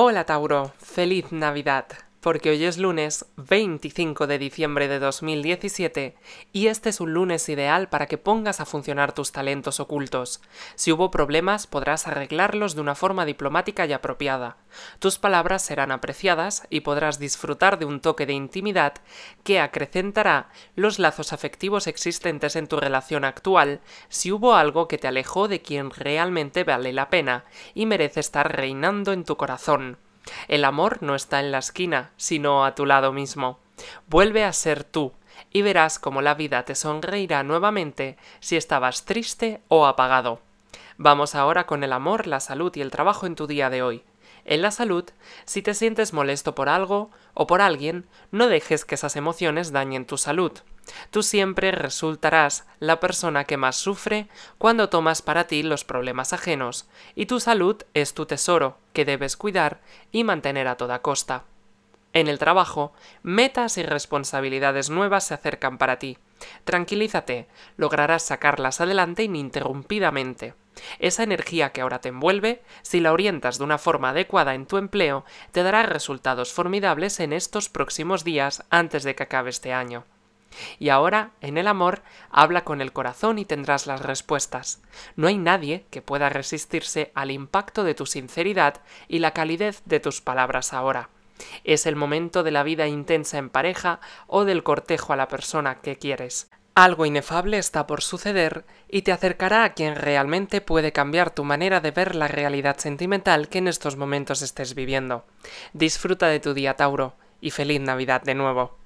Hola Tauro, feliz Navidad, porque hoy es lunes 25 de diciembre de 2017 y este es un lunes ideal para que pongas a funcionar tus talentos ocultos. Si hubo problemas podrás arreglarlos de una forma diplomática y apropiada. Tus palabras serán apreciadas y podrás disfrutar de un toque de intimidad que acrecentará los lazos afectivos existentes en tu relación actual si hubo algo que te alejó de quien realmente vale la pena y merece estar reinando en tu corazón. El amor no está en la esquina, sino a tu lado mismo. Vuelve a ser tú y verás cómo la vida te sonreirá nuevamente si estabas triste o apagado. Vamos ahora con el amor, la salud y el trabajo en tu día de hoy. En la salud, si te sientes molesto por algo o por alguien, no dejes que esas emociones dañen tu salud. Tú siempre resultarás la persona que más sufre cuando tomas para ti los problemas ajenos, y tu salud es tu tesoro, que debes cuidar y mantener a toda costa. En el trabajo, metas y responsabilidades nuevas se acercan para ti. Tranquilízate, lograrás sacarlas adelante ininterrumpidamente. Esa energía que ahora te envuelve, si la orientas de una forma adecuada en tu empleo, te dará resultados formidables en estos próximos días antes de que acabe este año. Y ahora, en el amor, habla con el corazón y tendrás las respuestas. No hay nadie que pueda resistirse al impacto de tu sinceridad y la calidez de tus palabras ahora. Es el momento de la vida intensa en pareja o del cortejo a la persona que quieres. Algo inefable está por suceder y te acercará a quien realmente puede cambiar tu manera de ver la realidad sentimental que en estos momentos estés viviendo. Disfruta de tu día, Tauro, y feliz Navidad de nuevo.